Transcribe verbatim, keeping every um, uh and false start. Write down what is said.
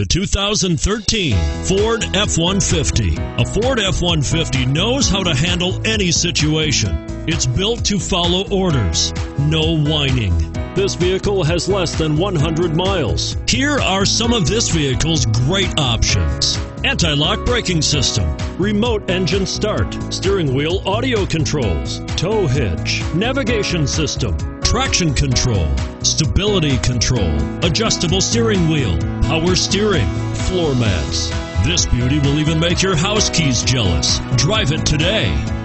the two thousand thirteen Ford F one fifty. A Ford F one fifty knows how to handle any situation. It's built to follow orders, no whining. This vehicle has less than one hundred miles. Here are some of this vehicle's great options: anti-lock braking system, remote engine start, steering wheel audio controls, tow hitch, navigation system, traction control, stability control, adjustable steering wheel, power steering, floor mats. This beauty will even make your house keys jealous. Drive it today.